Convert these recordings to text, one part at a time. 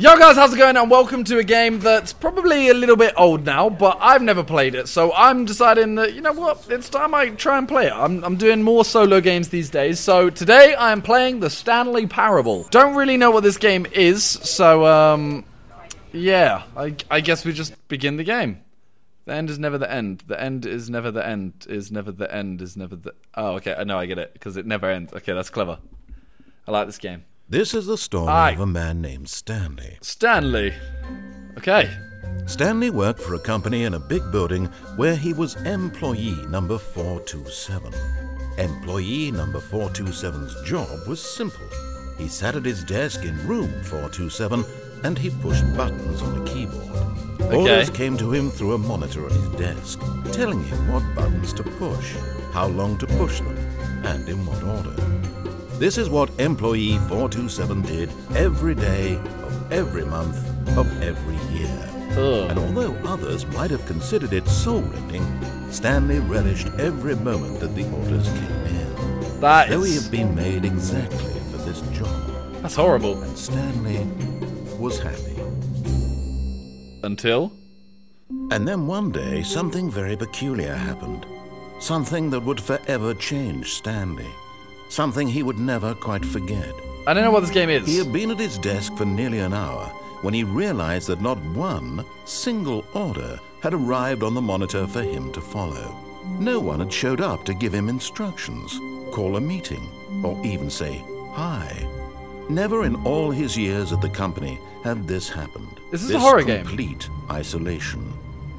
Yo guys, how's it going, and welcome to a game that's probably a little bit old now, but I've never played it, so I'm deciding that, you know what, it's time I try and play it. I'm doing more solo games these days, so today I am playing The Stanley Parable. Don't really know what this game is, so, yeah, I guess we just begin the game. The end is never the end. The end is never the end. Is never the end. Is never the... Oh, okay, I know, I get it, because it never ends. Okay, that's clever. I like this game. This is the story of a man named Stanley. Stanley. Okay. Stanley worked for a company in a big building where he was employee number 427. Employee number 427's job was simple. He sat at his desk in room 427 and he pushed buttons on the keyboard. Okay. Orders came to him through a monitor on his desk, telling him what buttons to push, how long to push them, and in what order. This is what employee 427 did every day of every month of every year. And although others might have considered it soul-rending, Stanley relished every moment that the orders came in. Though he had been made exactly for this job. That's horrible. And Stanley was happy. Until? And then one day, something very peculiar happened. Something that would forever change Stanley. Something he would never quite forget. I don't know what this game is. He had been at his desk for nearly an hour when he realized that not one single order had arrived on the monitor for him to follow. No one had showed up to give him instructions, call a meeting, or even say hi. Never in all his years at the company had this happened. This is a horror game. Complete isolation.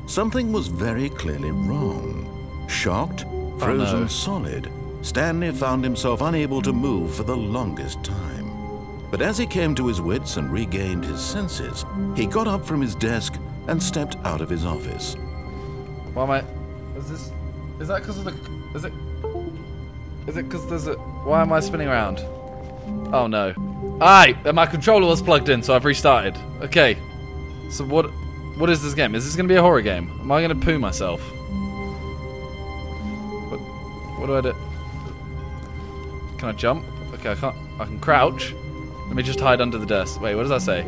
Something was very clearly wrong. Shocked, frozen solid, Stanley found himself unable to move for the longest time. But as he came to his wits and regained his senses, he got up from his desk and stepped out of his office. Why am I... Is that because of the... Is it because there's a... Why am I spinning around? Oh no. And my controller was plugged in, so I've restarted. Okay. So what is this game? Is this going to be a horror game? Am I going to poo myself? What do I do? Can I jump? Okay, I can't. I can crouch. Let me just hide under the desk. Wait, what does that say?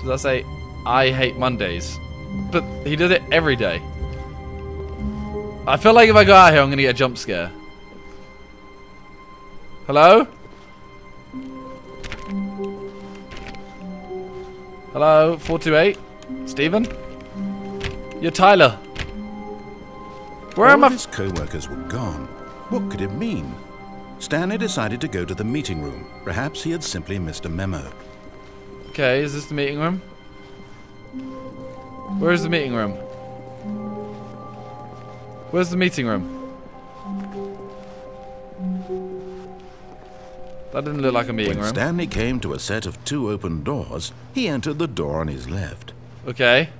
Does that say, I hate Mondays? But he did it every day. I feel like if I go out here, I'm gonna get a jump scare. Hello? Hello, 428? Steven? You're Tyler. Where am I? All his co-workers were gone. What could it mean? Stanley decided to go to the meeting room. Perhaps he had simply missed a memo. Okay, is this the meeting room? Where is the meeting room? Where's the meeting room? That didn't look like a meeting room. When Stanley came to a set of two open doors, he entered the door on his left. Okay.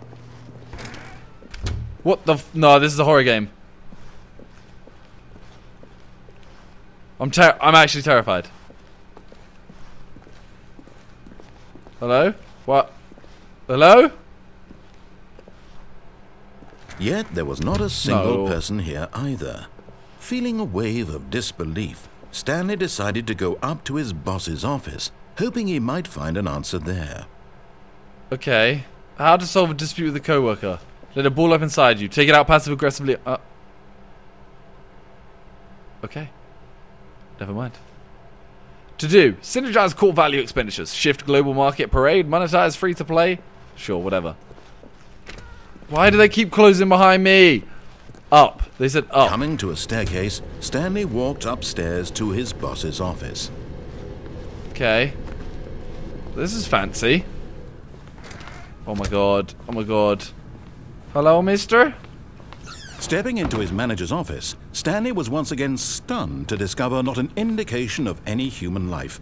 What the f- No, this is a horror game. I'm actually terrified. Hello? What? Hello? Yet there was not a single person here either. Feeling a wave of disbelief, Stanley decided to go up to his boss's office, hoping he might find an answer there. Okay. How to solve a dispute with a coworker? Let a ball up inside you. Take it out passive-aggressively. Okay. Never mind. To do. Synergize core value expenditures. Shift global market parade. Monetize free to play. Sure, whatever. Why do they keep closing behind me? Up. They said up. Coming to a staircase, Stanley walked upstairs to his boss's office. Okay. This is fancy. Oh my god. Oh my god. Hello, mister? Stepping into his manager's office, Stanley was once again stunned to discover not an indication of any human life.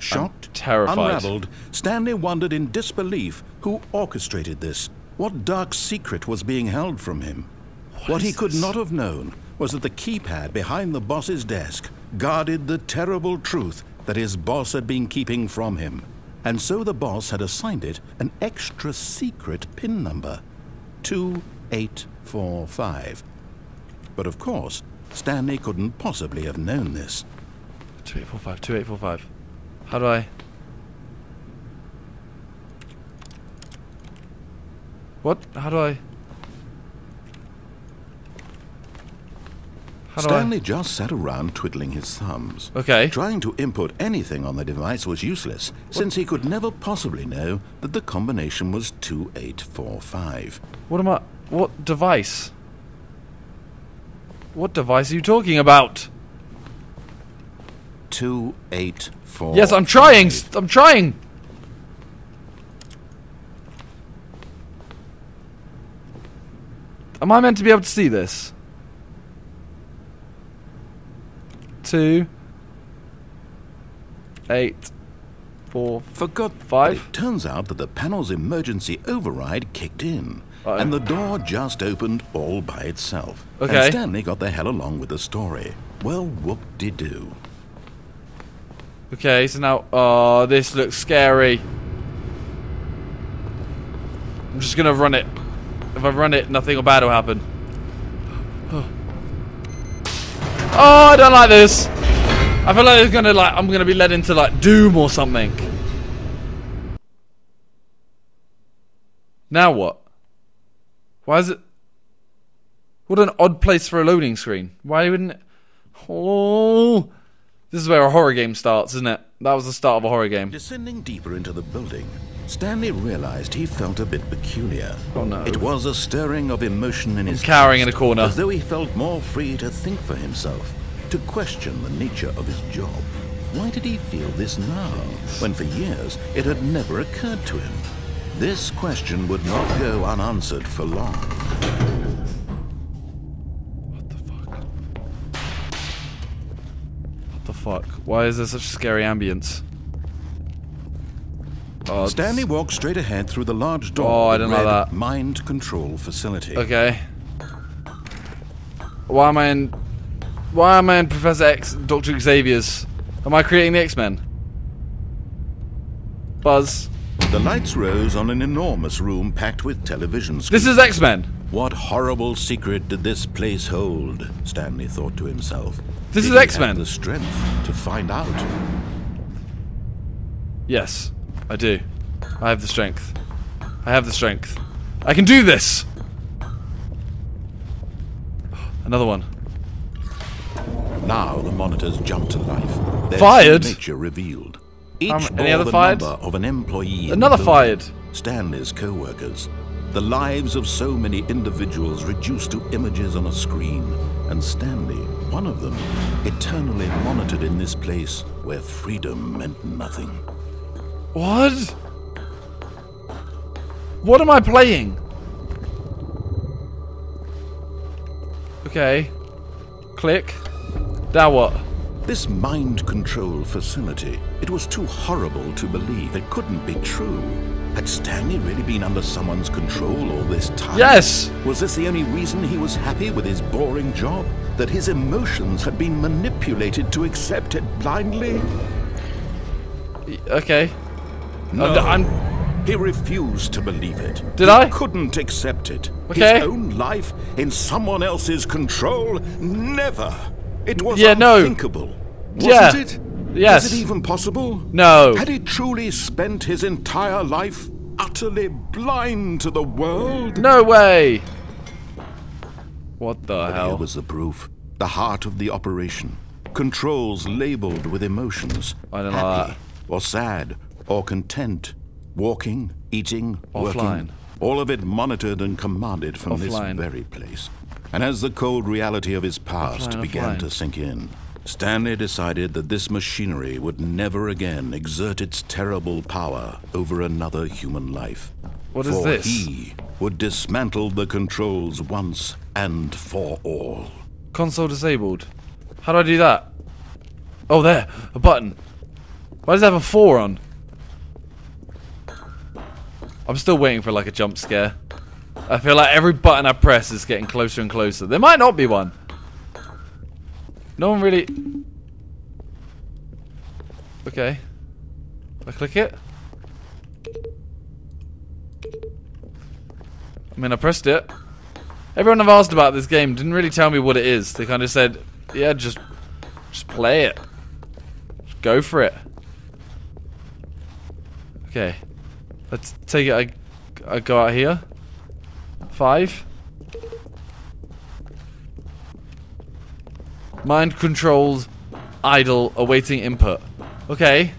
Shocked, terrified, unraveled, Stanley wondered in disbelief who orchestrated this. What dark secret was being held from him? What he could not have known was that the keypad behind the boss's desk guarded the terrible truth that his boss had been keeping from him. And so the boss had assigned it an extra secret PIN number. 2845. But of course, Stanley couldn't possibly have known this. 2845, 2845. How do I... What? Stanley just sat around twiddling his thumbs. Okay. Trying to input anything on the device was useless, since he could never possibly know that the combination was 2845. What am I... What device? What device are you talking about? 2845. Yes, I'm trying! I'm trying! Am I meant to be able to see this? 2, 8, 4, 5. It turns out that the panel's emergency override kicked in, and the door just opened all by itself. Okay. And Stanley got the hell along with the story. Well, whoop-de-doo. Okay, so now, oh, this looks scary. I'm just gonna run it. If I run it, nothing bad will happen. Oh, I don't like this. I feel like it's gonna I'm gonna be led into doom or something. Now what? Why is it? What an odd place for a loading screen. Why wouldn't it? Oh, this is where a horror game starts, isn't it? That was the start of a horror game. Descending deeper into the building, Stanley realized he felt a bit peculiar. Oh no. It was a stirring of emotion in his cowering in a corner. As though he felt more free to think for himself, to question the nature of his job. Why did he feel this now, when for years it had never occurred to him? This question would not go unanswered for long. What the fuck? What the fuck? Why is there such a scary ambience? Oh, Stanley walked straight ahead through the large door. Oh, I don't know that. Mind control facility. Okay. Why am I in? Why am I in Professor X, Dr. Xavier's? Am I creating the X-Men? Buzz. The lights rose on an enormous room packed with television screens. This is X-Men. What horrible secret did this place hold? Stanley thought to himself. This is X-Men. He had the strength to find out. Yes. I do. I have the strength. I have the strength. I can do this! Another one. Now the monitors jumped to life. Their fired? Nature revealed. Each any other fired? Of an employee. Another fired! Stanley's co-workers. The lives of so many individuals reduced to images on a screen. And Stanley, one of them, eternally monitored in this place where freedom meant nothing. What? What am I playing? Okay. Click. Now what? This mind control facility. It was too horrible to believe. It couldn't be true. Had Stanley really been under someone's control all this time? Yes! Was this the only reason he was happy with his boring job? That his emotions had been manipulated to accept it blindly? Okay. No, he refused to believe it. He couldn't accept it. Okay. His own life in someone else's control? Never. It was unthinkable. No. Wasn't it? Yes. Was it even possible? No. Had he truly spent his entire life utterly blind to the world? No way. What the hell? Here was the proof. The heart of the operation. Controls labeled with emotions. I don't know that. Or sad, or content, walking, eating, working, all of it monitored and commanded from this very place. And as the cold reality of his past began to sink in, Stanley decided that this machinery would never again exert its terrible power over another human life. What is this? For he would dismantle the controls once and for all. Console disabled. How do I do that? Oh, there, a button. Why does it have a 4 on? I'm still waiting for like a jump scare. I feel like every button I press is getting closer and closer. There might not be one. No one really... Okay. I click it. I mean, I pressed it. Everyone I've asked about this game didn't really tell me what it is. They kind of said, yeah, just play it. Just go for it. Okay, let's take it, I go out here. 5. Mind-controlled, idle, awaiting input. Okay.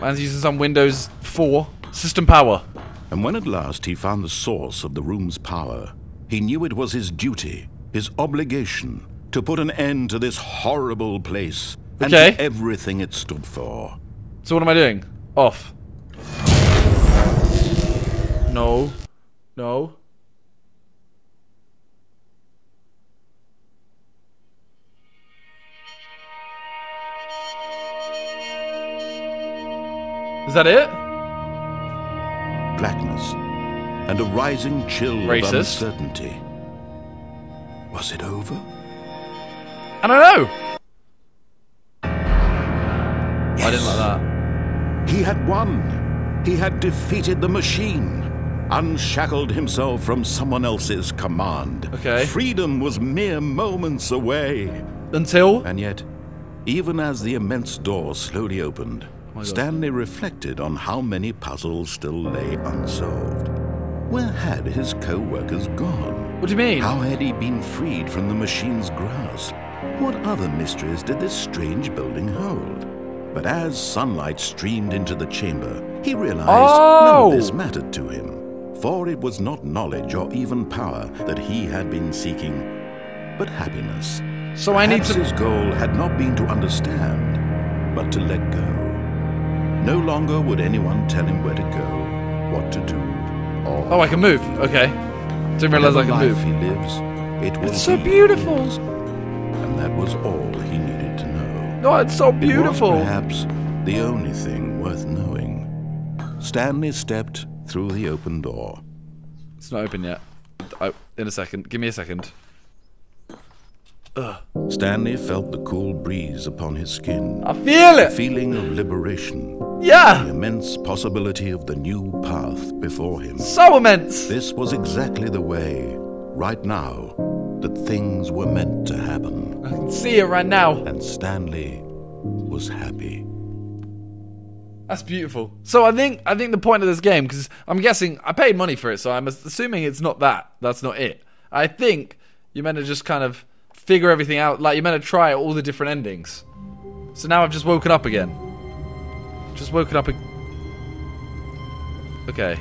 Man's using some Windows 4. System power. And when at last he found the source of the room's power, he knew it was his duty, his obligation, to put an end to this horrible place and to everything it stood for. So what am I doing? Off. No. No. Is that it? Blackness and a rising chill of uncertainty. Was it over? I don't know. Yes. I didn't like that. He had won. He had defeated the machine. Unshackled himself from someone else's command. Okay. Freedom was mere moments away. Until... And yet, even as the immense door slowly opened, Stanley reflected on how many puzzles still lay unsolved. Where had his co-workers gone? What do you mean? How had he been freed from the machine's grasp? What other mysteries did this strange building hold? But as sunlight streamed into the chamber, he realized none of this mattered to him, for it was not knowledge or even power that he had been seeking, but happiness. So perhaps his goal had not been to understand, but to let go. No longer would anyone tell him where to go, what to do, or... Oh, I can move. Okay. Didn't realize I could move. He lives, it was so beautiful. And that was all he needed to know. No, it's so beautiful. It was perhaps the only thing worth knowing. Stanley stepped through the open door. It's not open yet. In a second. Give me a second. Ugh. Stanley felt the cool breeze upon his skin. I feel it! The feeling of liberation. Yeah! The immense possibility of the new path before him. So immense! This was exactly the way, right now, that things were meant to happen. I can see it right now. And Stanley was happy. That's beautiful. So I think the point of this game, because I'm guessing, I paid money for it, so I'm assuming it's not that. That's not it. I think you're meant to just kind of figure everything out, like you're meant to try all the different endings. So now I've just woken up again. Just woken up again. Okay.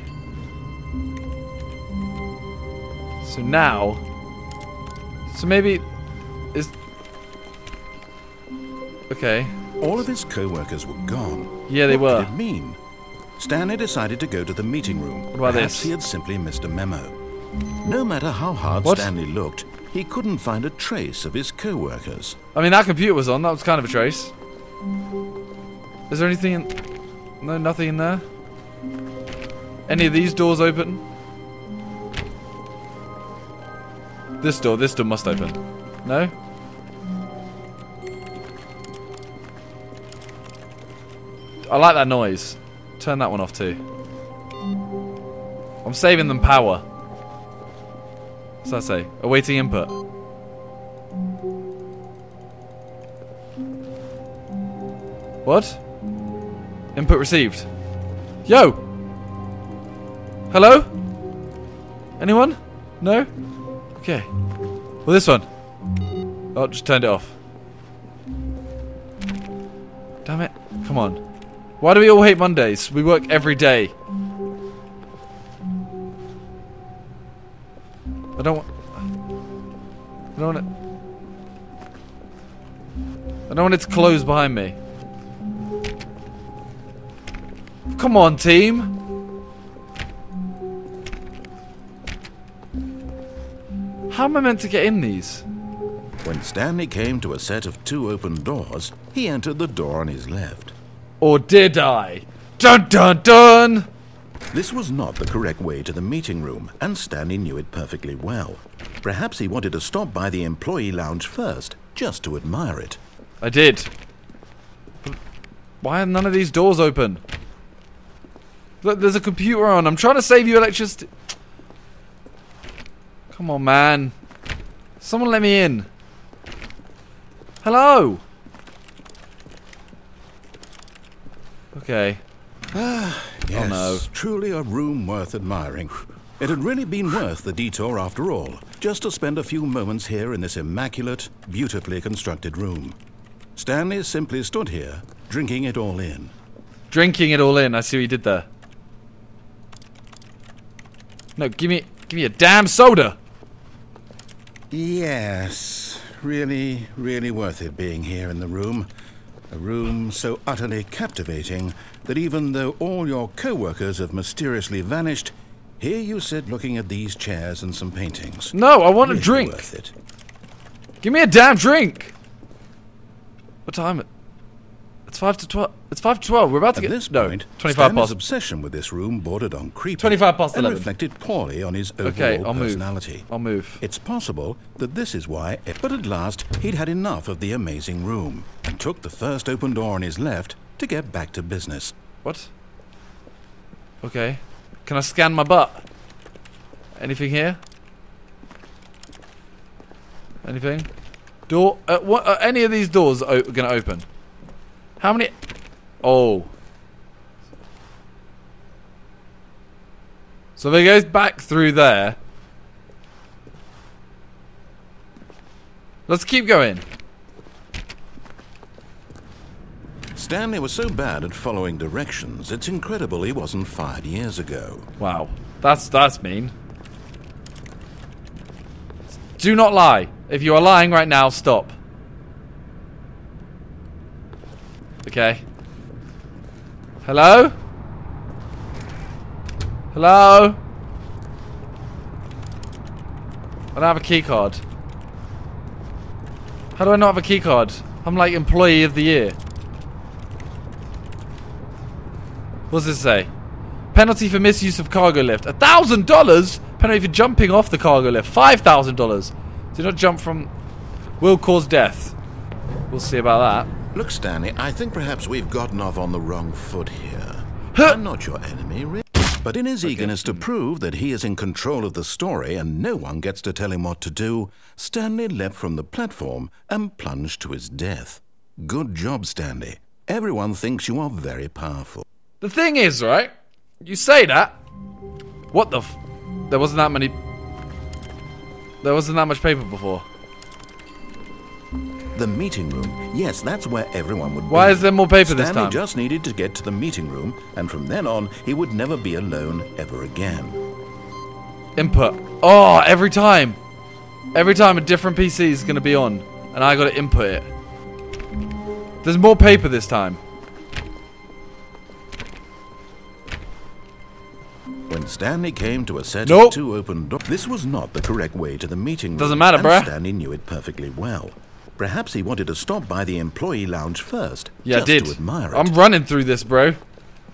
So now... So maybe... Is... Okay. All of his co-workers were gone. Yeah, they were. What did it mean? Stanley decided to go to the meeting room. What about this? He had simply missed a memo. No matter how hard Stanley looked, he couldn't find a trace of his co-workers. I mean, that computer was on. That was kind of a trace. Is there anything in... No, nothing in there? Any of these doors open? This door must open. No? I like that noise. Turn that one off too. I'm saving them power. What's that say? Awaiting input. What? Input received. Yo! Hello? Anyone? No? Okay. Well, this one. Oh, just turned it off. Damn it. Come on. Why do we all hate Mondays? We work every day. I don't want it to close behind me. Come on, team. How am I meant to get in these? When Stanley came to a set of 2 open doors, he entered the door on his left. Or did I? Dun dun dun! This was not the correct way to the meeting room, and Stanley knew it perfectly well. Perhaps he wanted to stop by the employee lounge first, just to admire it. I did. But why are none of these doors open? Look, there's a computer on. I'm trying to save you electricity. Come on, man. Someone let me in. Hello. Okay. Yes, oh no. Truly a room worth admiring. It had really been worth the detour after all, just to spend a few moments here in this immaculate, beautifully constructed room. Stanley simply stood here, drinking it all in. Drinking it all in, I see what you did there. No, give me a damn soda! Yes, really, really worth it being here in the room. A room so utterly captivating that even though all your co-workers have mysteriously vanished, here you sit looking at these chairs and some paintings. No, I want a drink! Worth it. Give me a damn drink! What time is it? It's 5 to 12. It's 5 to 12. We're about to get this point. 25 past. His obsession with this room bordered on creepy. 25 past 11. Reflected poorly on his overall personality. Move. I'll move. It's possible that this is why. But at last, he'd had enough of the amazing room and took the first open door on his left to get back to business. What? Okay. Can I scan my butt? Anything here? Anything? Door? What? Are any of these doors going to open? How many? Oh. So if it goes back through there. Let's keep going. Stanley was so bad at following directions, it's incredible he wasn't fired years ago. Wow. That's mean. Do not lie. If you are lying right now, stop. Okay. Hello? Hello? I don't have a keycard. How do I not have a keycard? I'm like employee of the year. What does this say? Penalty for misuse of cargo lift. $1,000? Penalty for jumping off the cargo lift. $5,000. Do not jump from... Will cause death. We'll see about that. Look, Stanley, I think perhaps we've gotten off on the wrong foot here. Huh. I'm not your enemy, really. But in his eagerness to prove that he is in control of the story and no one gets to tell him what to do, Stanley leapt from the platform and plunged to his death. Good job, Stanley. Everyone thinks you are very powerful. The thing is, right? You say that. What the f... There wasn't that many... There wasn't that much paper before. The meeting room. Yes, that's where everyone would be. Why is there more paper this time? Stanley just needed to get to the meeting room, and from then on, he would never be alone ever again. Input. Oh, every time. Every time a different PC is going to be on, and I got to input it. There's more paper this time. When Stanley came to a set of two open doors, this was not the correct way to the meeting room. Doesn't matter, bruh. Stanley knew it perfectly well. Perhaps he wanted to stop by the employee lounge first. Yeah, just I did. To admire it. I'm running through this, bro.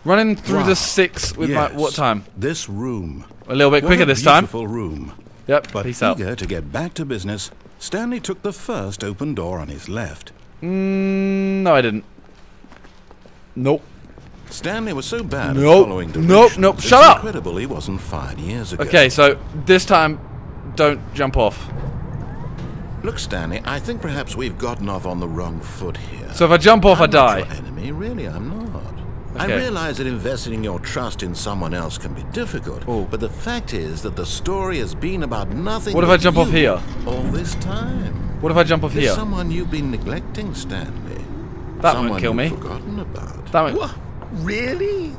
Running through the six with my what time? This room. A little bit quicker this time. Beautiful room. Yep. But peace out. Eager to get back to business, Stanley took the first open door on his left. No, I didn't. Nope. Stanley was so bad at following directions. Nope. Shut up. Incredible, he wasn't fired years ago. Okay, so this time, don't jump off. Look, Stanley, I think perhaps we've gotten off on the wrong foot here. So if I jump off, I die. I'm not your enemy, really, I'm not. Okay. I realize that investing your trust in someone else can be difficult, but the fact is that the story has been about nothing. What if I jump off here? All this time. What if I jump off here? Someone you've been neglecting, Stanley. That won't kill me. Forgotten about. That won't. What? Really?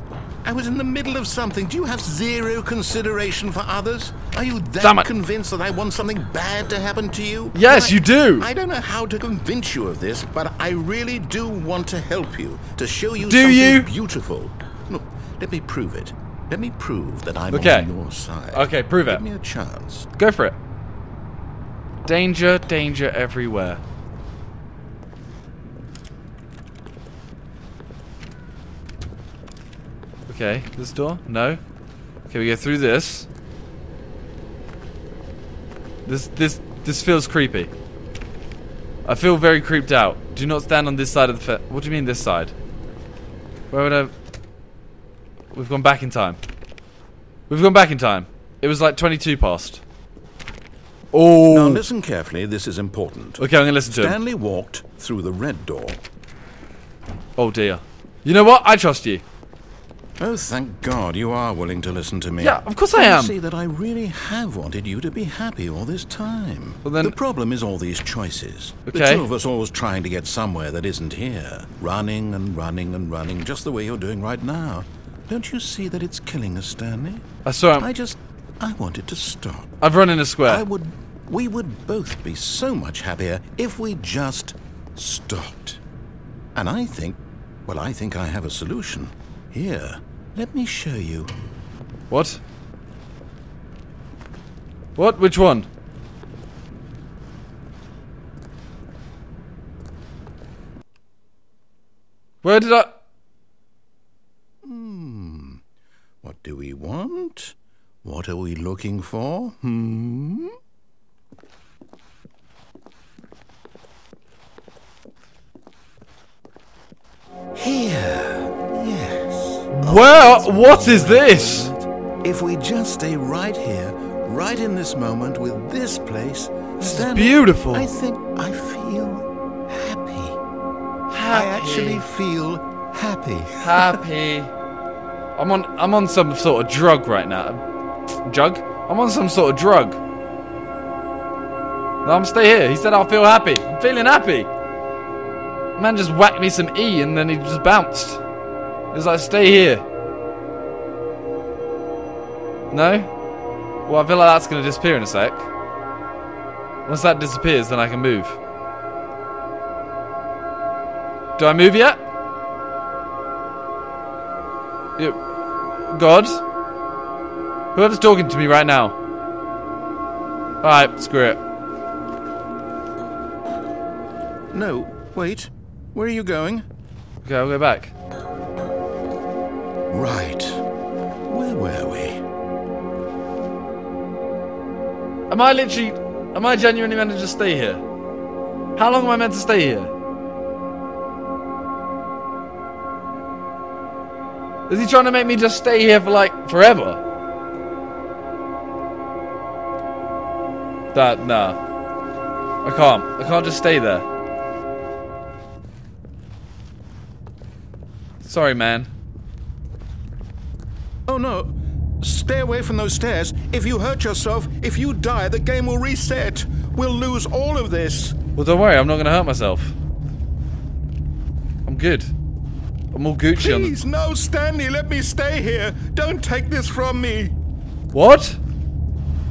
I was in the middle of something. Do you have zero consideration for others? Are you that convinced that I want something bad to happen to you? Yes, you do. I don't know how to convince you of this, but I really do want to help you, to show you something beautiful. Look, let me prove it. Let me prove that I'm on your side. Okay, prove it. Give me a chance. Go for it. Danger, danger everywhere. Okay, this door? No. Okay, we go through this. This feels creepy. I feel very creeped out. Do not stand on this side of the fence. What do you mean this side? Where would I... We've gone back in time. We've gone back in time. It was like 22 past. Oh! Now listen carefully, this is important. Okay, I'm gonna listen to him. Stanley walked through the red door. Oh dear. You know what? I trust you. Oh, thank God you are willing to listen to me. Yeah, of course I am. You see that I really have wanted you to be happy all this time. Well, then... the problem is all these choices. Okay. The two of us always trying to get somewhere that isn't here. Running and running and running, just the way you're doing right now. Don't you see that it's killing us, Stanley? I wanted to stop. I've run in a square. We would both be so much happier if we just stopped. And I think, well, I think I have a solution. Here. Let me show you. What? What? Which one? Where did I... What do we want? What are we looking for? Here. Well, what is this? If we just stay right here, right in this moment with this place, it's beautiful. I think I feel happy. I actually feel happy. Happy. I'm on some sort of drug right now. Jug? I'm on some sort of drug. No, I'm stay here. He said I'll feel happy. I'm feeling happy. Man just whacked me some E and then he just bounced. As I stay here. No? Well, I feel like that's going to disappear in a sec. Once that disappears, then I can move. Do I move yet? You... God? Whoever's talking to me right now. Alright, screw it. No, wait. Where are you going? Okay, I'll go back. Right. Where were we? Am I genuinely meant to just stay here? How long am I meant to stay here? Is he trying to make me just stay here for like forever? Nah. I can't just stay there. Sorry, man. Oh no, stay away from those stairs. If you hurt yourself, if you die, the game will reset. We'll lose all of this. Well, don't worry, I'm not going to hurt myself. I'm good. I'm all Gucci on. Please, no, Stanley, let me stay here. Don't take this from me. What?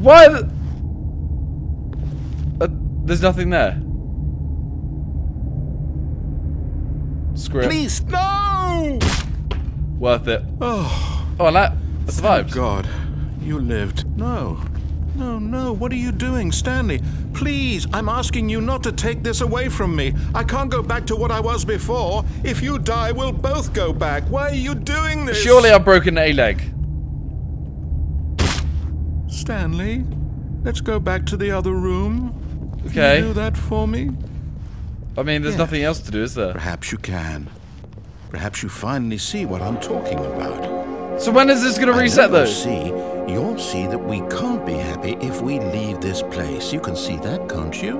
Why? There's nothing there. Screw it. Please, no! Worth it. Oh. Oh, and that's the vibes. Thank God, you lived. No, no, no, what are you doing, Stanley? Please, I'm asking you not to take this away from me. I can't go back to what I was before. If you die, we'll both go back. Why are you doing this? Surely I've broken a leg. Stanley, let's go back to the other room. Okay. Can you do that for me? I mean, there's nothing else to do, is there? Perhaps you can. Perhaps you finally see what I'm talking about. So when is this going to reset, though? You'll see that we can't be happy if we leave this place. You can see that, can't you?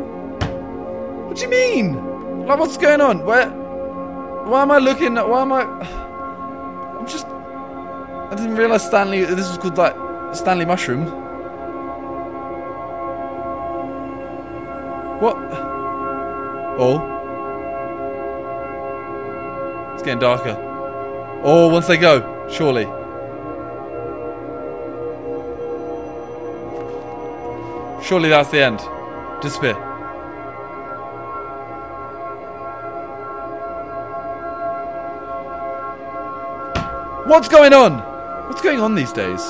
What do you mean? Like, what's going on? Where? Why am I looking? Why am I? I'm just. I didn't realize Stanley. This was called like Stanley Mushroom. What? Oh. It's getting darker. Oh, once they go, surely. Surely that's the end. Disappear. What's going on? What's going on these days?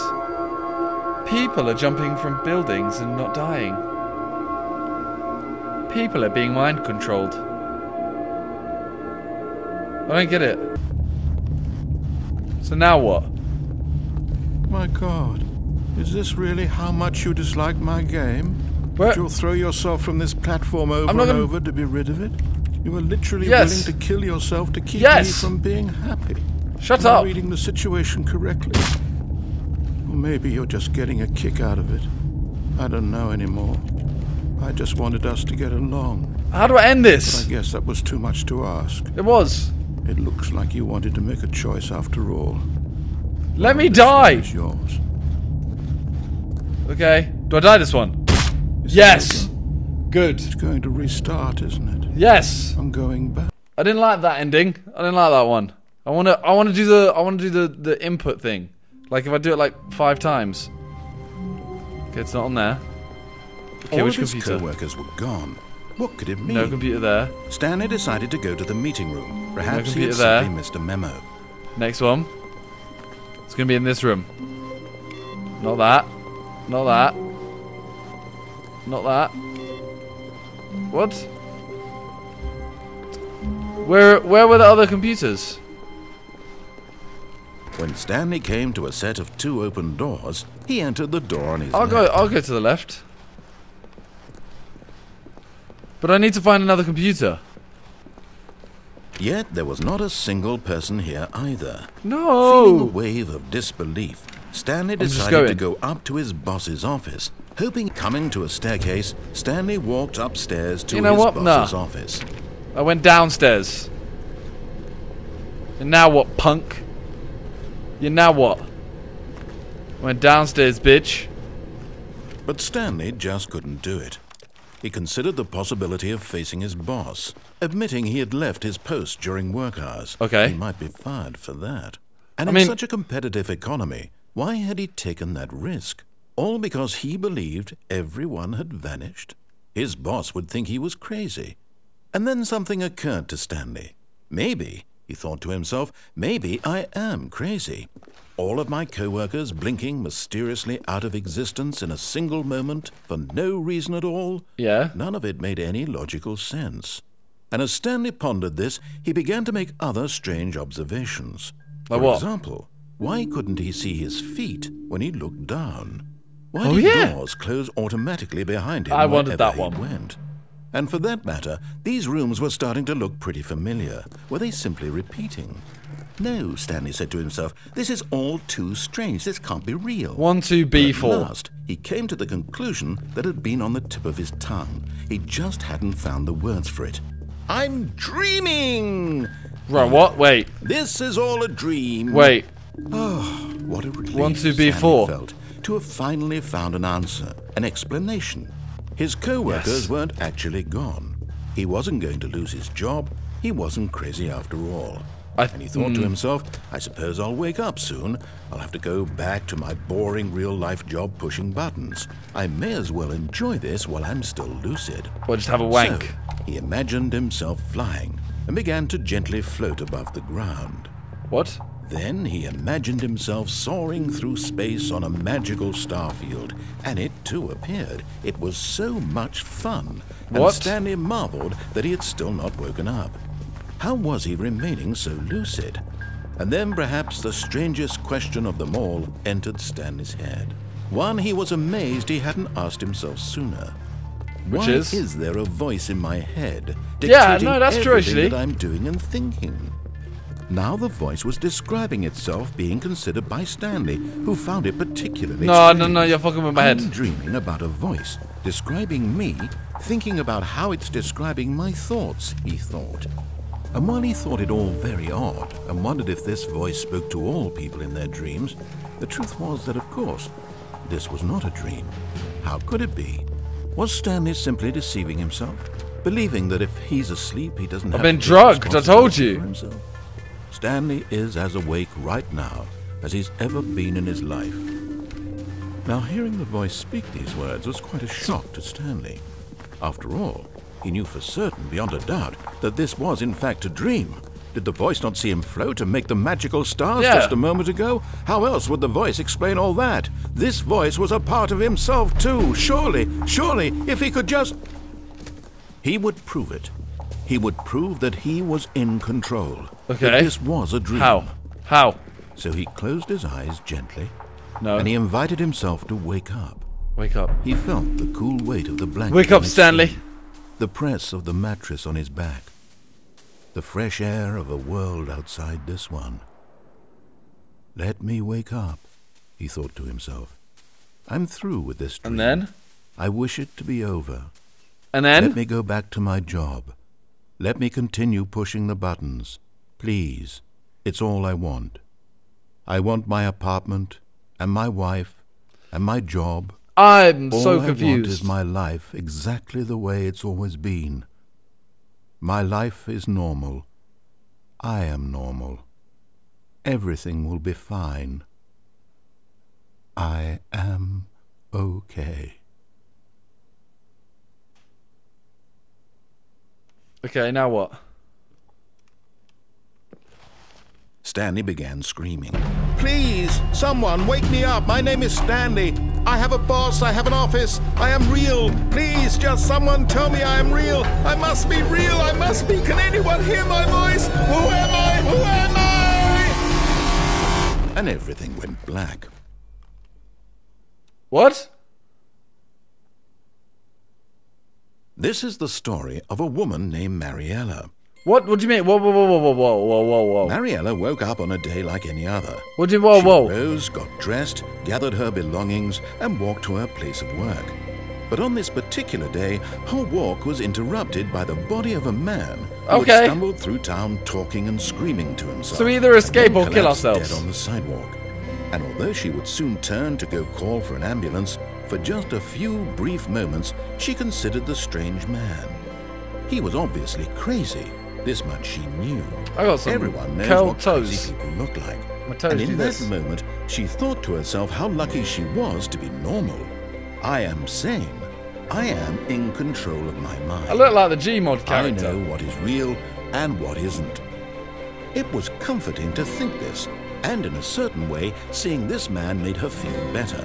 People are jumping from buildings and not dying. People are being mind controlled. I don't get it. So now what? My God. Is this really how much you dislike my game? But you'll throw yourself from this platform over and over to be rid of it? You are literally willing to kill yourself to keep me from being happy. Shut up. Am I reading the situation correctly? Or maybe you're just getting a kick out of it. I don't know anymore. I just wanted us to get along. How do I end this? But I guess that was too much to ask. It was. It looks like you wanted to make a choice after all. Let me die! Okay. Do I die this one? Yes! Good. It's going to restart, isn't it? Yes! I'm going back. I didn't like that ending. I didn't like that one. I wanna do the I wanna do the input thing. Like if I do it like 5 times. Okay, it's not on there. Okay, which computer? All his co-workers were gone. What could it mean? No computer there. Stanley decided to go to the meeting room. Perhaps he had simply missed a memo. Next one. It's gonna be in this room. Not that. Not that. Not that. What? Where were the other computers? When Stanley came to a set of 2 open doors, he entered the door on his left. I'll go to the left. But I need to find another computer. Yet there was not a single person here either. No! Feeling a wave of disbelief, Stanley decided to go up to his boss's office. Hoping coming to a staircase, Stanley walked upstairs to his boss's office. I went downstairs. And now what, punk? You now what? I went downstairs, bitch. But Stanley just couldn't do it. He considered the possibility of facing his boss, admitting he had left his post during work hours. Okay. He might be fired for that. And in such a competitive economy, why had he taken that risk? All because he believed everyone had vanished? His boss would think he was crazy. And then something occurred to Stanley. Maybe, he thought to himself, maybe I am crazy. All of my co-workers blinking mysteriously out of existence in a single moment for no reason at all. Yeah. None of it made any logical sense. And as Stanley pondered this, he began to make other strange observations. Like what? For example, why couldn't he see his feet when he looked down? Why did doors close automatically behind him wherever he went? And for that matter, these rooms were starting to look pretty familiar. Were they simply repeating? No, Stanley said to himself, this is all too strange, this can't be real. 1, 2, B4. At last, he came to the conclusion that had been on the tip of his tongue. He just hadn't found the words for it. I'm dreaming! Right, what? Wait. This is all a dream. Wait. Oh, what a relief 1, 2, B4. Stanley felt to have finally found an answer, an explanation. His co-workers weren't actually gone. He wasn't going to lose his job. He wasn't crazy after all. And he thought to himself, I suppose I'll wake up soon. I'll have to go back to my boring real-life job pushing buttons. I may as well enjoy this while I'm still lucid. Or just have a wank. So, he imagined himself flying and began to gently float above the ground. What? Then he imagined himself soaring through space on a magical starfield, and it too appeared. It was so much fun. What? And Stanley marveled that he had still not woken up. How was he remaining so lucid? And then perhaps the strangest question of them all entered Stanley's head. One he was amazed he hadn't asked himself sooner. Which is there a voice in my head dictating everything that I'm doing and thinking? Now the voice was describing itself being considered by Stanley, who found it particularly strange. No, you're fucking with my head. I'm dreaming about a voice describing me, thinking about how it's describing my thoughts, he thought. And while he thought it all very odd and wondered if this voice spoke to all people in their dreams, the truth was that, of course, this was not a dream. How could it be? Was Stanley simply deceiving himself, believing that if he's asleep, he doesn't have to be responsible for himself? Stanley is as awake right now as he's ever been in his life. Now, hearing the voice speak these words was quite a shock to Stanley. After all, he knew for certain, beyond a doubt, that this was in fact a dream. Did the voice not see him float and make the magical stars just a moment ago? How else would the voice explain all that? This voice was a part of himself too, surely, surely, if he could just... He would prove it. He would prove that he was in control. Okay. That this was a dream. How? How? So he closed his eyes gently. No. And he invited himself to wake up. Wake up. He felt the cool weight of the blanket. Wake up, Stanley. Sleep. The press of the mattress on his back, the fresh air of a world outside this one. Let me wake up, he thought to himself. I'm through with this dream. And then? I wish it to be over. And then? Let me go back to my job. Let me continue pushing the buttons. Please, it's all I want. I want my apartment and my wife and my job. I'm so confused. All I want is my life exactly the way it's always been. My life is normal. I am normal. Everything will be fine. I am okay. Okay, now what? Stanley began screaming. Please, someone, wake me up. My name is Stanley. I have a boss. I have an office. I am real. Please, just someone tell me I am real. I must be real. I must be. Can anyone hear my voice? Who am I? Who am I? And everything went black. What? This is the story of a woman named Mariella. What? What do you mean? Whoa, whoa, whoa, whoa, whoa, whoa, whoa, whoa. Mariella woke up on a day like any other. What did, whoa, whoa? She rose, got dressed, gathered her belongings, and walked to her place of work. But on this particular day, her walk was interrupted by the body of a man who had stumbled through town talking and screaming to himself. So we either escape or kill ourselves. Dead on the sidewalk. And although she would soon turn to go call for an ambulance, for just a few brief moments, she considered the strange man. He was obviously crazy. This much she knew. Everyone knows what crazy people look like. And in that moment, she thought to herself how lucky she was to be normal. I am sane. I am in control of my mind. I look like the Gmod character. I know what is real and what isn't. It was comforting to think this, and in a certain way, seeing this man made her feel better.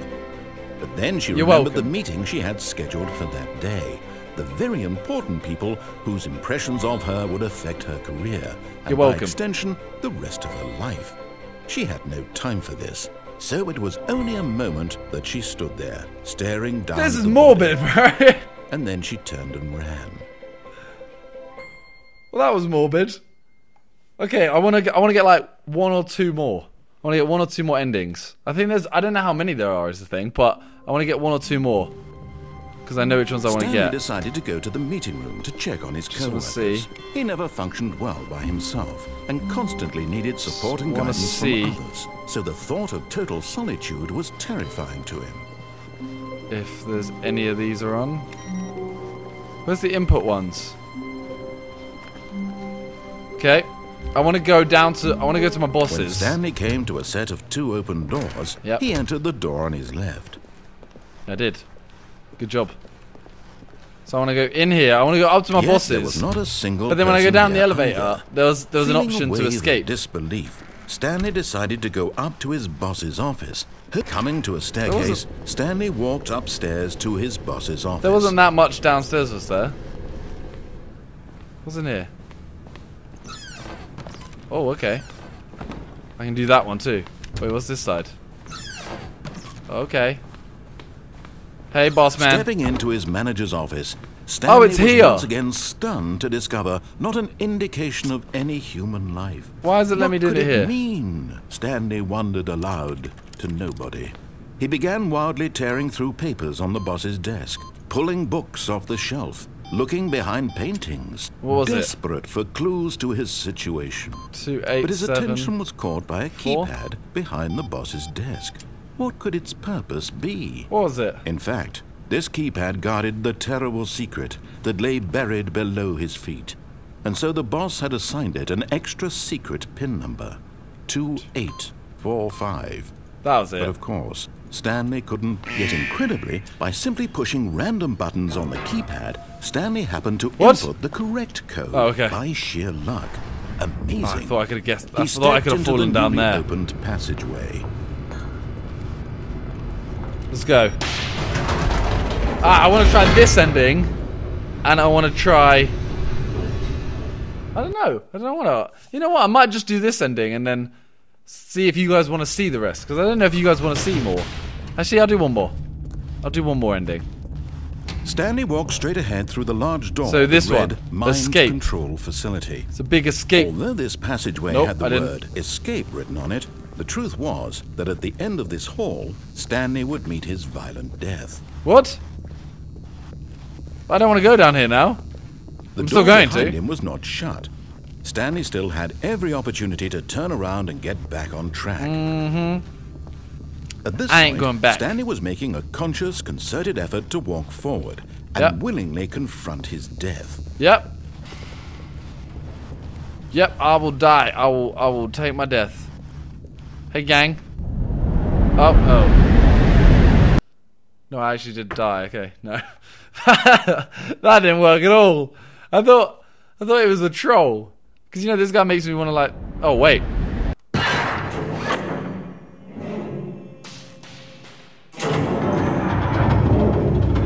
But then she remembered the meeting she had scheduled for that day. The very important people whose impressions of her would affect her career and, by extension, the rest of her life. She had no time for this, so it was only a moment that she stood there, staring down. This is morbid, right? And then she turned and ran. Well, that was morbid. Okay, I want to get like one or two more. I want to get one or two more endings. I think there's. I don't know how many there are is the thing, but I want to get one or two more. Because I know which ones I want to get. Stanley decided to go to the meeting room to check on his co-workers. He never functioned well by himself and constantly needed support and guidance from others. So the thought of total solitude was terrifying to him. If there's any of these are on. Where's the input ones? Okay. I want to go to my bosses. When Stanley came to a set of two open doors, he entered the door on his left. I did. Good job. So I want to go in here. I want to go up to my bosses. There was not a single. But then when I go down the elevator, there was an option to escape. Disbelief. Stanley decided to go up to his boss's office. Coming to a staircase, Stanley walked upstairs to his boss's office. There wasn't that much downstairs, was there? Wasn't here. Oh, okay. I can do that one too. Wait, what's this side? Okay. Hey, boss man. Stepping into his manager's office, Stanley was once again stunned to discover not an indication of any human life. Why is it let me do it here? What could it mean? Stanley wondered aloud to nobody. He began wildly tearing through papers on the boss's desk, pulling books off the shelf, looking behind paintings, desperate for clues to his situation. But his attention was caught by a keypad behind the boss's desk. What could its purpose be? What was it? In fact, this keypad guarded the terrible secret that lay buried below his feet. And so the boss had assigned it an extra secret PIN number. 2845. That was it. But of course, Stanley couldn't, yet incredibly, by simply pushing random buttons on the keypad, Stanley happened to input the correct code by sheer luck. Amazing. I thought I could have guessed that. I thought I could have fallen down there. He stepped into the newly opened passageway. Let's go. I want to try this ending, and I want to try. I don't know. You know what? I might just do this ending and then see if you guys want to see the rest, because I don't know if you guys want to see more. Actually, I'll do one more. I'll do one more ending. Stanley walked straight ahead through the large door. So this one, escape control facility. It's a big escape. Although this passageway had the word "escape" written on it. The truth was that at the end of this hall, Stanley would meet his violent death. What? I don't want to go down here now. The door behind him was not shut. Stanley still had every opportunity to turn around and get back on track. At this point, Stanley was making a conscious, concerted effort to walk forward and willingly confront his death. Yep, I will die. I will take my death. Hey, gang. Oh. No, I actually did die. Okay, no. That didn't work at all. I thought it was a troll. Because, you know, this guy makes me want to, like... Oh, wait.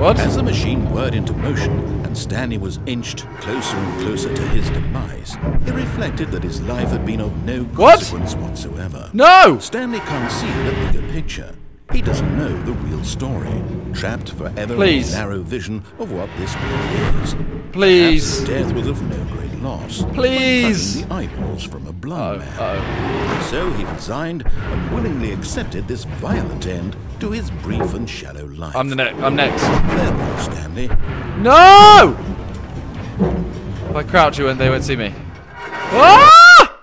What? As the machine whirred into motion and Stanley was inched closer and closer to his demise, he reflected that his life had been of no consequence whatsoever. No! Stanley can't see the bigger picture. He doesn't know the real story, trapped forever in a narrow vision of what this world is. Please. Perhaps death was of no great loss. Please. The eyeballs from a blind man. So he resigned and willingly accepted this violent end to his brief and shallow life. I'm next. Farewell, Stanley. No! If I crouch, they won't see me. Ah!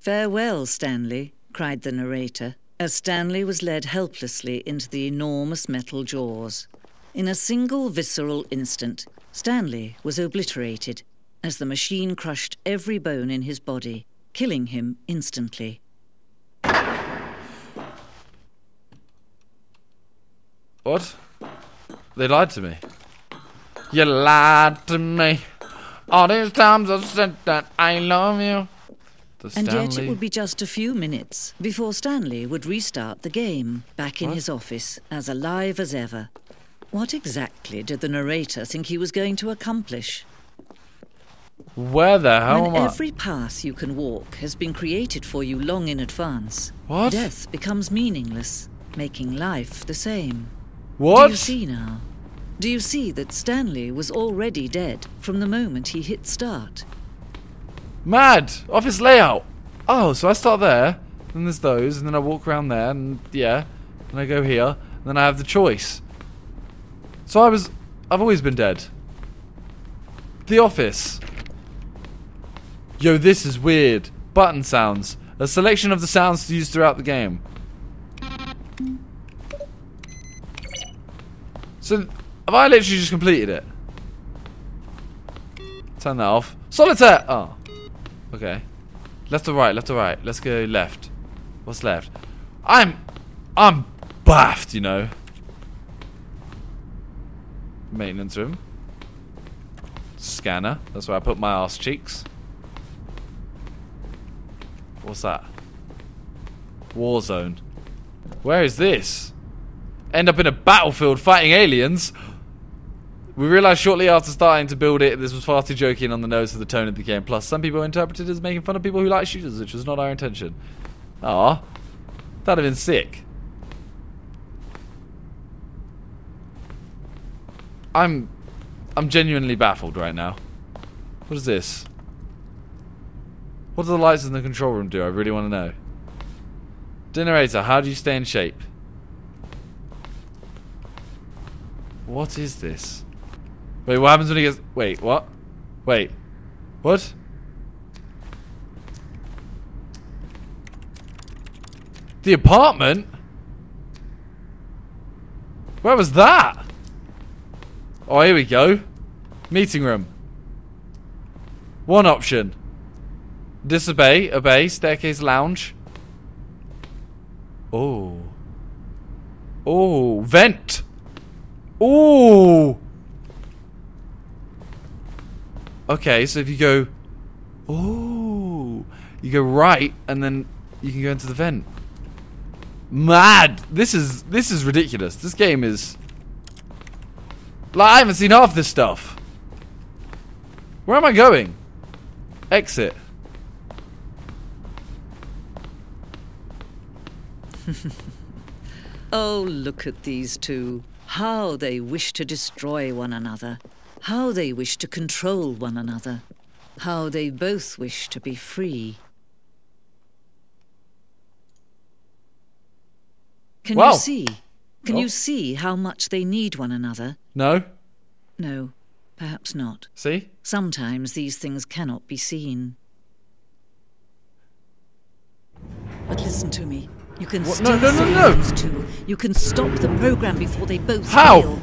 Farewell, Stanley, cried the narrator, as Stanley was led helplessly into the enormous metal jaws. In a single visceral instant, Stanley was obliterated as the machine crushed every bone in his body, killing him instantly. What? They lied to me. You lied to me. All these times I've said that I love you. And yet it would be just a few minutes before Stanley would restart the game, back in his office, as alive as ever. What exactly did the narrator think he was going to accomplish? Where the hell am I? When every path you can walk has been created for you long in advance, death becomes meaningless, making life the same. What? Do you see now? Do you see that Stanley was already dead from the moment he hit start? Mad! Office layout! Oh, so I start there, then there's those, and then I walk around there, and then I go here, and then I have the choice. So I've always been dead. The office. Yo, this is weird. Button sounds. A selection of the sounds used throughout the game. So, have I literally just completed it? Turn that off. Solitaire! Oh. Okay. Left or right, left or right. Let's go left. What's left? I'm baffed, you know. Maintenance room. Scanner. That's where I put my ass cheeks. What's that? War zone. Where is this? End up in a battlefield fighting aliens? We realised shortly after starting to build it, this was far too jokey and on the nose of the tone of the game. Plus, some people interpreted it as making fun of people who like shooters, which was not our intention. Aw. That'd have been sick. I'm genuinely baffled right now. What is this? What do the lights in the control room do? I really want to know. Generator, how do you stay in shape? What is this? Wait, what happens when he gets... Wait, what? Wait. What? The apartment? Where was that? Oh, here we go. Meeting room. One option. Disobey, obey, staircase lounge. Oh. Oh, vent. Oh. Okay, so if you go, you go right, and then you can go into the vent. Mad! This is ridiculous. This game is like I haven't seen half this stuff. Where am I going? Exit. Oh, look at these two! How they wish to destroy one another. How they wish to control one another. How they both wish to be free. Can you see? Can you see how much they need one another? No. No. perhaps not. See? Sometimes these things cannot be seen. But listen to me. You can stop these two. You can stop the program before they both fail.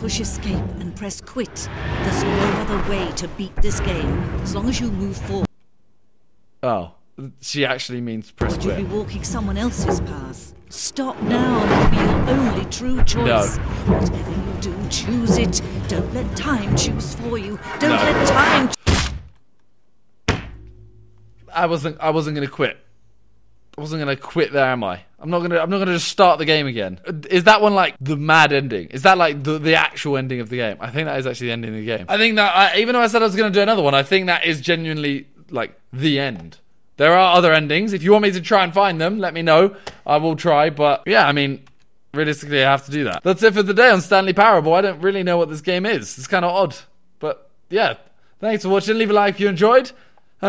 Push escape and press quit. There's no other way to beat this game. As long as you move forward. Oh, she actually means press quit. But you'll be walking someone else's path. Stop now. It'll be your only true choice. No. Whatever you do, choose it. Don't let time choose for you. Don't let time. I wasn't gonna quit. I wasn't gonna quit there, am I? I'm not gonna just start the game again. Is that one like the mad ending? Is that like the actual ending of the game? I think that is actually the ending of the game. I think that even though I said I was gonna do another one, I think that is genuinely like the end. There are other endings. If you want me to try and find them, let me know. I will try, but yeah, I mean, realistically, I have to do that. That's it for today on Stanley Parable. I don't really know what this game is. It's kind of odd, but yeah. Thanks for watching. Leave a like if you enjoyed.